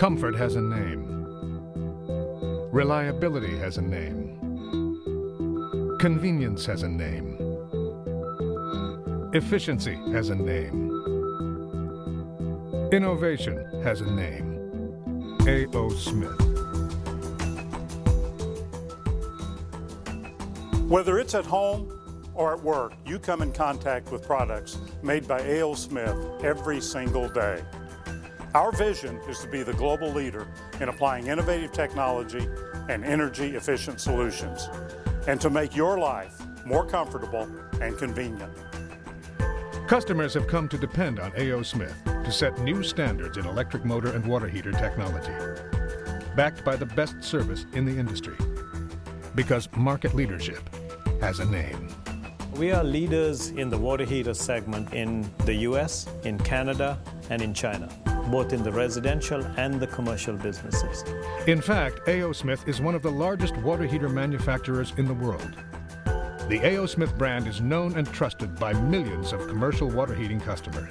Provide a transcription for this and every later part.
Comfort has a name. Reliability has a name. Convenience has a name. Efficiency has a name. Innovation has a name. A.O. Smith. Whether it's at home or at work, you come in contact with products made by A.O. Smith every single day. Our vision is to be the global leader in applying innovative technology and energy-efficient solutions, and to make your life more comfortable and convenient. Customers have come to depend on A.O. Smith to set new standards in electric motor and water heater technology, backed by the best service in the industry, because market leadership has a name. We are leaders in the water heater segment in the US, in Canada, and in China, both in the residential and the commercial businesses. In fact, A.O. Smith is one of the largest water heater manufacturers in the world. The A.O. Smith brand is known and trusted by millions of commercial water heating customers.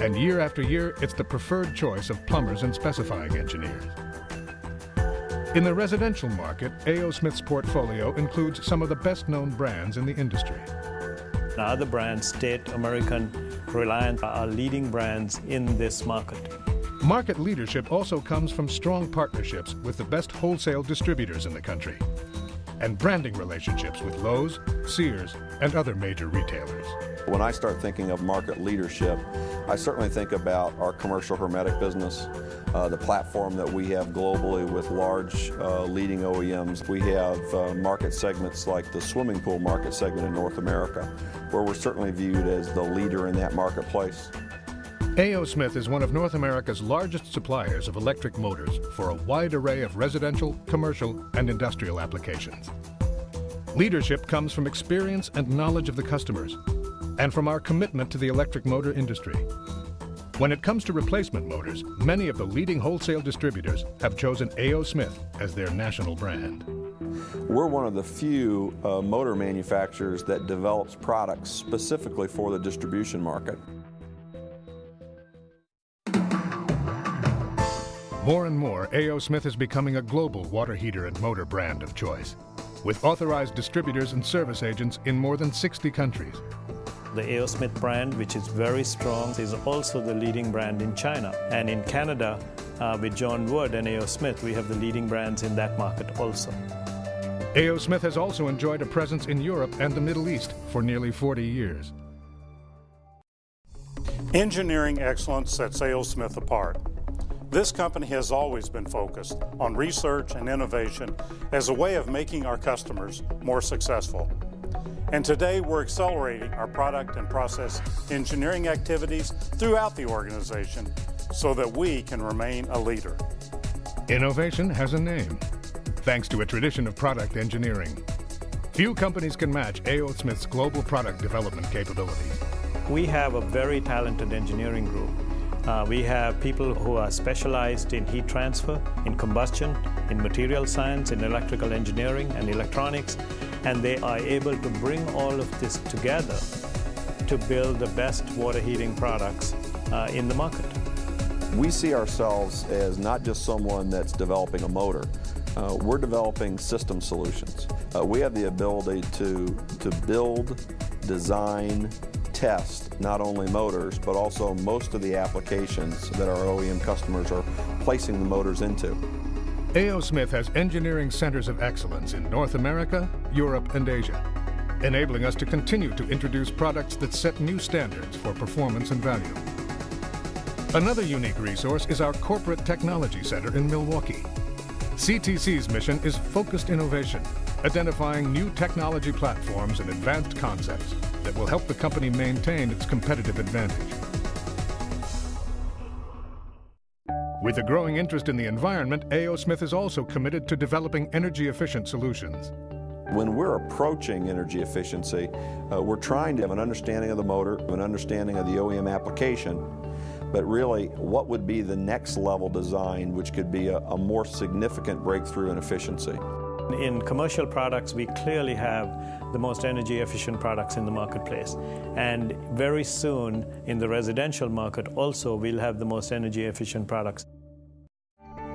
And year after year, it's the preferred choice of plumbers and specifying engineers. In the residential market, A.O. Smith's portfolio includes some of the best-known brands in the industry. Now, other brands, State, American, Reliant, are leading brands in this market. Market leadership also comes from strong partnerships with the best wholesale distributors in the country, and branding relationships with Lowe's, Sears, and other major retailers. When I start thinking of market leadership, I certainly think about our commercial hermetic business, the platform that we have globally with large leading OEMs. We have market segments like the swimming pool market segment in North America, where we're certainly viewed as the leader in that marketplace. A.O. Smith is one of North America's largest suppliers of electric motors for a wide array of residential, commercial, and industrial applications. Leadership comes from experience and knowledge of the customers, and from our commitment to the electric motor industry. When it comes to replacement motors, many of the leading wholesale distributors have chosen A.O. Smith as their national brand. We're one of the few motor manufacturers that develops products specifically for the distribution market. More and more, A.O. Smith is becoming a global water heater and motor brand of choice, with authorized distributors and service agents in more than 60 countries. The A.O. Smith brand, which is very strong, is also the leading brand in China. And in Canada, with John Wood and A.O. Smith, we have the leading brands in that market also. A.O. Smith has also enjoyed a presence in Europe and the Middle East for nearly 40 years. Engineering excellence sets A.O. Smith apart. This company has always been focused on research and innovation as a way of making our customers more successful. And today we're accelerating our product and process engineering activities throughout the organization so that we can remain a leader. Innovation has a name, thanks to a tradition of product engineering. Few companies can match A.O. Smith's global product development capabilities. We have a very talented engineering group. We have people who are specialized in heat transfer, in combustion, in material science, in electrical engineering and electronics, and they are able to bring all of this together to build the best water heating products in the market. We see ourselves as not just someone that's developing a motor. We're developing system solutions. We have the ability to build, design, test not only motors, but also most of the applications that our OEM customers are placing the motors into. A.O. Smith has engineering centers of excellence in North America, Europe, and Asia, enabling us to continue to introduce products that set new standards for performance and value. Another unique resource is our Corporate Technology Center in Milwaukee. CTC's mission is focused innovation, identifying new technology platforms and advanced concepts that will help the company maintain its competitive advantage. With a growing interest in the environment, A.O. Smith is also committed to developing energy-efficient solutions. When we're approaching energy efficiency, we're trying to have an understanding of the motor, an understanding of the OEM application, but really, what would be the next level design, which could be a more significant breakthrough in efficiency? In commercial products, we clearly have the most energy-efficient products in the marketplace. And very soon, in the residential market also, we'll have the most energy-efficient products.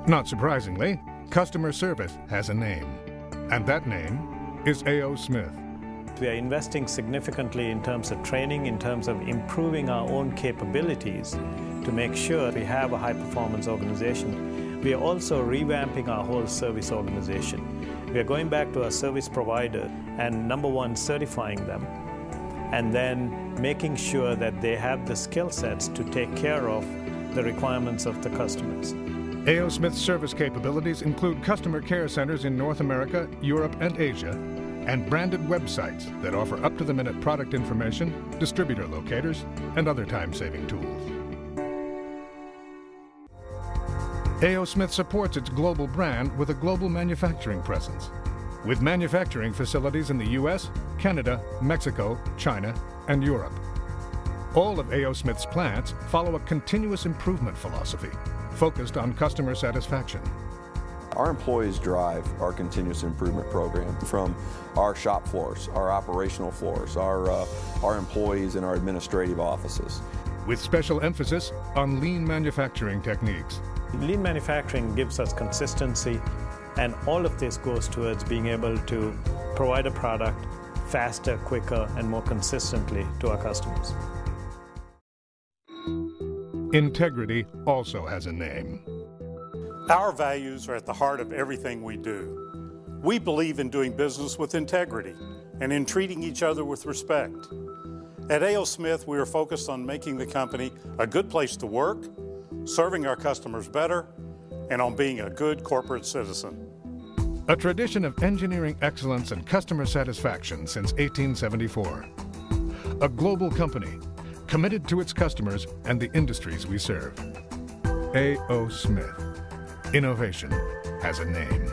Not surprisingly, customer service has a name, and that name is A.O. Smith. We are investing significantly in terms of training, in terms of improving our own capabilities to make sure we have a high-performance organization. We are also revamping our whole service organization. We are going back to our service provider and, number one, certifying them, and then making sure that they have the skill sets to take care of the requirements of the customers. A.O. Smith's service capabilities include customer care centers in North America, Europe, and Asia, and branded websites that offer up-to-the-minute product information, distributor locators, and other time-saving tools. A.O. Smith supports its global brand with a global manufacturing presence, with manufacturing facilities in the U.S., Canada, Mexico, China, and Europe. All of A.O. Smith's plants follow a continuous improvement philosophy focused on customer satisfaction. Our employees drive our continuous improvement program from our shop floors, our operational floors, our employees in our administrative offices. With special emphasis on lean manufacturing techniques. Lean manufacturing gives us consistency, and all of this goes towards being able to provide a product faster, quicker, and more consistently to our customers. Integrity also has a name. Our values are at the heart of everything we do. We believe in doing business with integrity and in treating each other with respect. At A.O. Smith, we are focused on making the company a good place to work, serving our customers better, and on being a good corporate citizen. A tradition of engineering excellence and customer satisfaction since 1874. A global company committed to its customers and the industries we serve. A.O. Smith. Innovation has a name.